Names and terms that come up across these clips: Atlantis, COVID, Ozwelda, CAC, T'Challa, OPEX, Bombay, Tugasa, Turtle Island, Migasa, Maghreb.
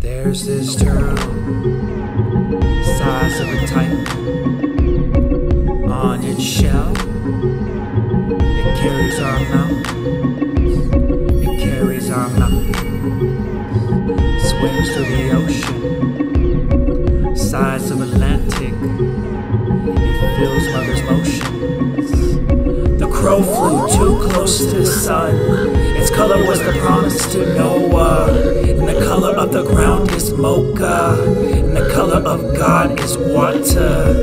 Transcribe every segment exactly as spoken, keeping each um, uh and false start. There's this turtle, size of a titan. On its shell, it carries our mountains. It carries our mountains. Swims through the ocean, size of Atlantic. It feels mother's motions. The crow flew too close to the sun. Its color was the promise to Noah. And the color of the ground is mocha. And the color of God is water.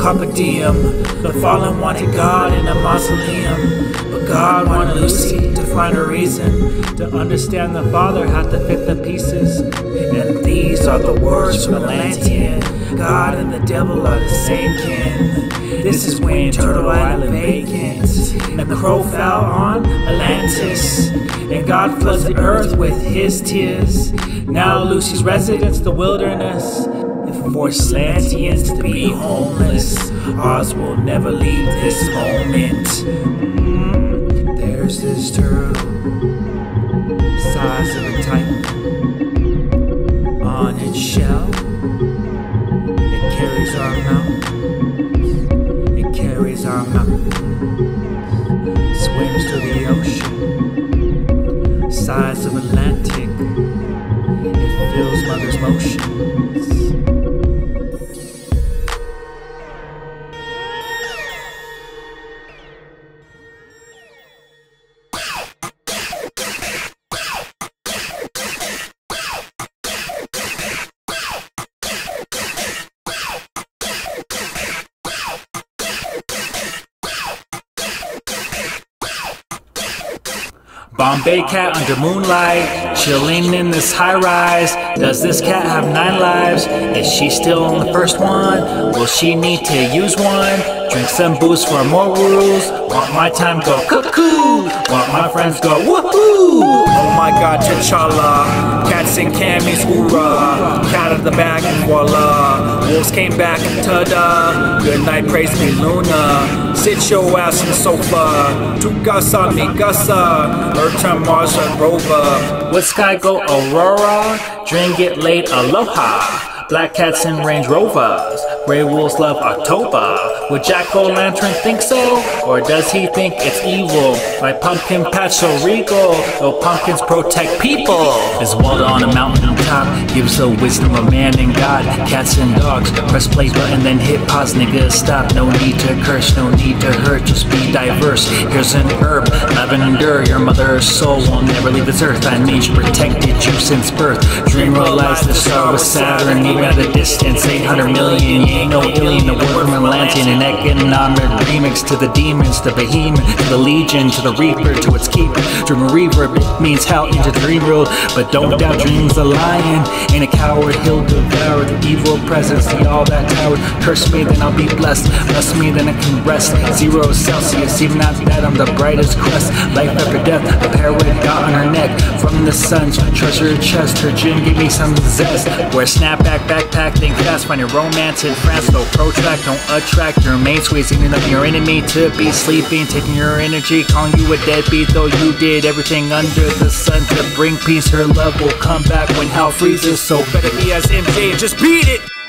Carpe diem. The fallen wanted God in a mausoleum. But God wanted Lucy to find a reason. To understand the Father had to fit the pieces. And these are the words from Atlantean. God and the devil are the same kin. This is when Turtle Island vacates. And the crow fell on Atlantis. And God floods the earth with his tears. Now Lucy's residence, the wilderness. And for Atlanteans to be homeless. Oz will never leave this moment. Mm-hmm. There's this turtle, size of a titan. On its shell, it carries our mountains. It carries our mountains. Swims through the ocean, size of Atlantic. It feels mother's motions. Bombay cat under moonlight, chilling in this high rise. Does this cat have nine lives? Is she still on the first one? Will she need to use one? Drink some booze for more rules. Want my time go cuckoo? Want my friends go woohoo? Oh my god, T'Challa. Cats in camis, hoorah. Cat of the bag, voila. Wolves came back, ta-da. Good night, praise me, Luna. Sit your ass on the sofa. Tugasa, migasa. Urta, Marsa, Rova. Would sky go aurora? Drink it late, aloha. Black cats in Range Rovers. Grey wolves love October. Would Jack-o'-lantern think so? Or does he think it's evil? My pumpkin patch so regal, though pumpkins protect people. His world on a mountain top gives the wisdom of man and God. Cats and dogs, press play button then hit pause, nigga stop. No need to curse, no need to hurt, just be diverse. Here's an herb, love and endure. Your mother's soul will never leave this earth. I mean, she protected you since birth. Dream realized the star was Saturn, even at a distance, eight hundred million years. Ain't no alien, the word from Atlantean, an economic remix to the demons, the behemoth, to the legion, to the reaper, to its keeper. Dream a reverb, it means hell into the dream world, but don't doubt dreams a lion. Ain't a coward, he'll devour the evil presence, the all that coward. Curse me, then I'll be blessed. Bless me, then I can rest. Zero Celsius, even after that, I'm the brightest crest. Life after death, a parrot got on her neck. From the sun's treasure chest, her gin gave me some zest. Wear snapback, backpack, think fast, find your romance. So protract, don't attract your main squeeze, even up your enemy to be sleeping, taking your energy, calling you a deadbeat, though you did everything under the sun to bring peace. Her love will come back when hell freezes, so better be as M J and just beat it.